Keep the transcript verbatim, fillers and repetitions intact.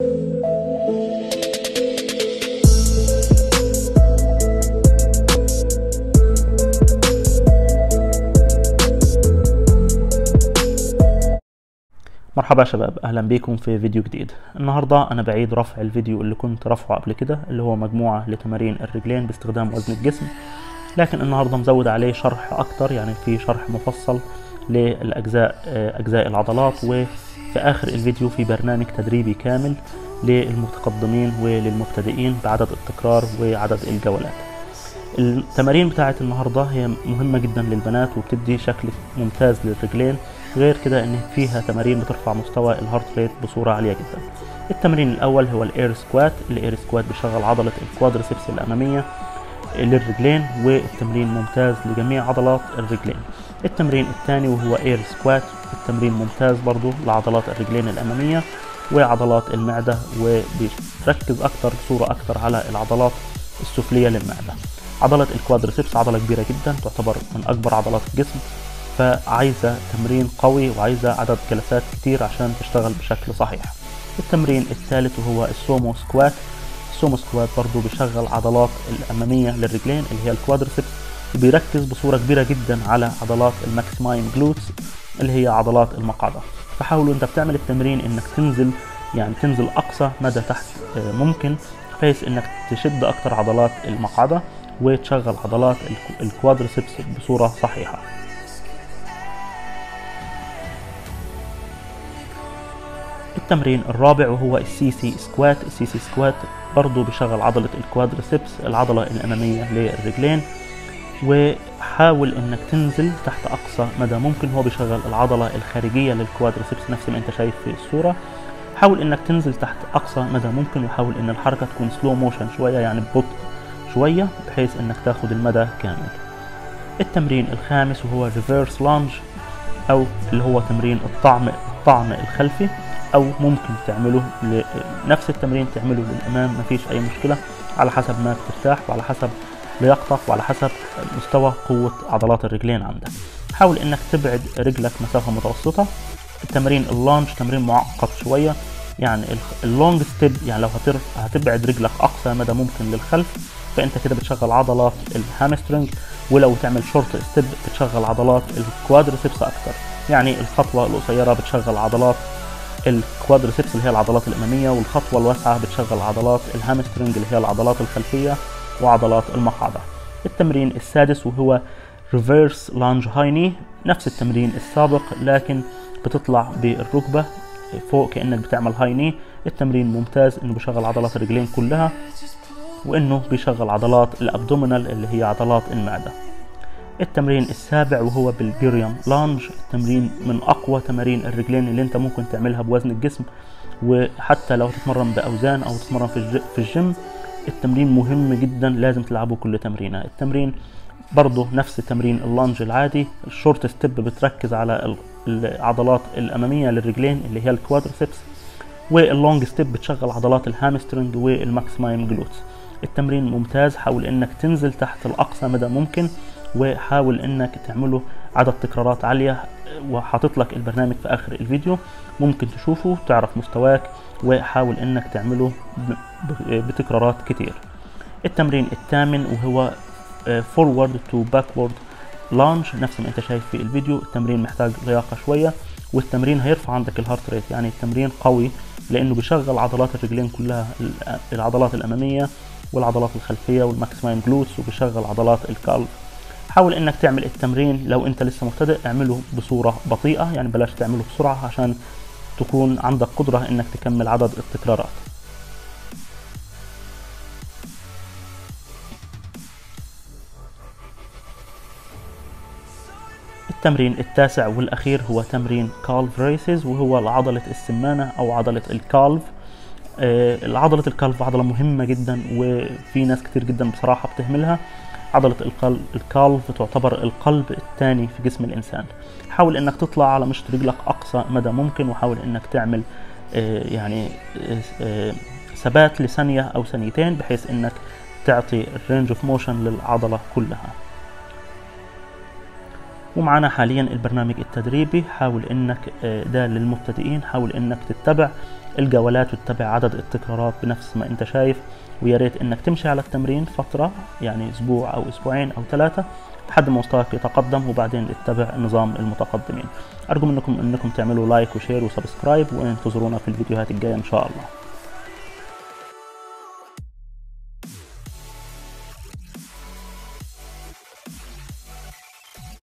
مرحبا يا شباب، اهلا بيكم في فيديو جديد. النهارده انا بعيد رفع الفيديو اللي كنت رفعه قبل كده، اللي هو مجموعه لتمارين الرجلين باستخدام وزن الجسم، لكن النهارده مزود عليه شرح اكتر، يعني في شرح مفصل للاجزاء اجزاء العضلات، وفي اخر الفيديو في برنامج تدريبي كامل للمتقدمين وللمبتدئين بعدد التكرار وعدد الجولات. التمارين بتاعت النهارده هي مهمه جدا للبنات وبتدي شكل ممتاز للرجلين، غير كده ان فيها تمارين بترفع مستوى الهارت ريت بصوره عاليه جدا. التمرين الاول هو الاير سكوات. الاير سكوات بيشغل عضله الكوادريسبس الاماميه للرجلين، والتمرين ممتاز لجميع عضلات الرجلين. التمرين الثاني وهو اير سكوات، التمرين ممتاز برضو لعضلات الرجلين الاماميه وعضلات المعده، وبيركز اكتر بصوره اكتر على العضلات السفليه للمعده. عضله الكوادريسبس عضله كبيره جدا، تعتبر من اكبر عضلات الجسم، فعايزه تمرين قوي وعايزه عدد جلسات كتير عشان تشتغل بشكل صحيح. التمرين الثالث وهو السومو سكوات. السومو سكوات برضو بيشغل عضلات الاماميه للرجلين اللي هي الكوادريسبس، وبيركز بصوره كبيره جدا على عضلات الماكسماين جلوتس اللي هي عضلات المقعده. فحاول انت بتعمل التمرين انك تنزل، يعني تنزل اقصى مدى تحت ممكن، بحيث انك تشد اكتر عضلات المقعده وتشغل عضلات الكوادريسبس بصوره صحيحه. التمرين الرابع وهو السي سي سكوات. السي سي سكوات برضو بيشغل عضلة الكوادريسبس العضلة الأمامية للرجلين، وحاول انك تنزل تحت اقصى مدى ممكن. هو بيشغل العضلة الخارجية للكوادريسبس نفس ما انت شايف في الصورة. حاول انك تنزل تحت اقصى مدى ممكن، وحاول ان الحركة تكون سلو موشن شوية، يعني ببطء شوية، بحيث انك تاخد المدى كامل. التمرين الخامس وهو ريفيرس لانج، او اللي هو تمرين الطعم الطعم الخلفي، او ممكن تعمله نفس التمرين تعمله للامام، مفيش اي مشكله، على حسب ما بترتاح وعلى حسب لياقتك وعلى حسب مستوى قوه عضلات الرجلين عندك. حاول انك تبعد رجلك مسافه متوسطه. التمرين اللانج تمرين معقد شويه، يعني اللونج ستيب، يعني لو هتبعد رجلك اقصى مدى ممكن للخلف فانت كده بتشغل عضلات الهامسترنج، ولو تعمل شورت ستيب بتشغل عضلات الكوادريسبس اكتر، يعني الخطوه القصيره بتشغل عضلات الكوادريسبس اللي هي العضلات الاماميه، والخطوه الواسعه بتشغل عضلات الهامسترنج اللي هي العضلات الخلفيه وعضلات المقعده. التمرين السادس وهو ريفيرس لانج هاي ني، نفس التمرين السابق لكن بتطلع بالركبه فوق كانك بتعمل هاي ني. التمرين ممتاز انه بيشغل عضلات الرجلين كلها، وانه بيشغل عضلات الابدومينال اللي هي عضلات المعده. التمرين السابع وهو بالبلجيريان لانج، التمرين من اقوى تمارين الرجلين اللي انت ممكن تعملها بوزن الجسم، وحتى لو تتمرن باوزان او تتمرن في الجيم التمرين مهم جدا، لازم تلعبه كل تمرينه. التمرين برضه نفس تمرين اللانج العادي، الشورت ستيب بتركز على العضلات الاماميه للرجلين اللي هي الكوادريسبس، واللونج ستيب بتشغل عضلات الهامسترنج والماكسمايم جلوتس. التمرين ممتاز، حاول انك تنزل تحت الاقصى مدى ممكن، وحاول انك تعمله عدد تكرارات عاليه، وحاطط لك البرنامج في اخر الفيديو ممكن تشوفه تعرف مستواك، وحاول انك تعمله بتكرارات كتير. التمرين الثامن وهو فورورد تو باكورد لانج، نفس ما انت شايف في الفيديو. التمرين محتاج لياقه شويه، والتمرين هيرفع عندك الهارت ريت، يعني التمرين قوي لانه بيشغل عضلات الرجلين كلها، العضلات الاماميه والعضلات الخلفيه والماكسمايم جلوتس، وبيشغل عضلات الكالف. حاول انك تعمل التمرين لو انت لسه مبتدئ اعمله بصوره بطيئه، يعني بلاش تعمله بسرعه عشان تكون عندك قدره انك تكمل عدد التكرارات. التمرين التاسع والاخير هو تمرين كالف ريسز، وهو عضله السمانه او عضله الكالف. عضله الكالف عضله مهمه جدا، وفي ناس كتير جدا بصراحه بتهملها. عضلة الكالف تعتبر القلب الثاني في جسم الإنسان. حاول إنك تطلع على مشط رجلك أقصى مدى ممكن، وحاول إنك تعمل يعني ثبات لثانية أو ثانيتين، بحيث إنك تعطي الرينج اوف موشن للعضلة كلها. ومعنا حاليا البرنامج التدريبي. حاول انك ده للمبتدئين، حاول انك تتبع الجولات وتتبع عدد التكرارات بنفس ما انت شايف، ويا ريت انك تمشي على التمرين فتره، يعني اسبوع او اسبوعين او ثلاثه لحد ما مستواك يتقدم، وبعدين اتبع نظام المتقدمين. ارجو منكم انكم تعملوا لايك وشير وسبسكرايب، وانتظرونا في الفيديوهات الجايه ان شاء الله.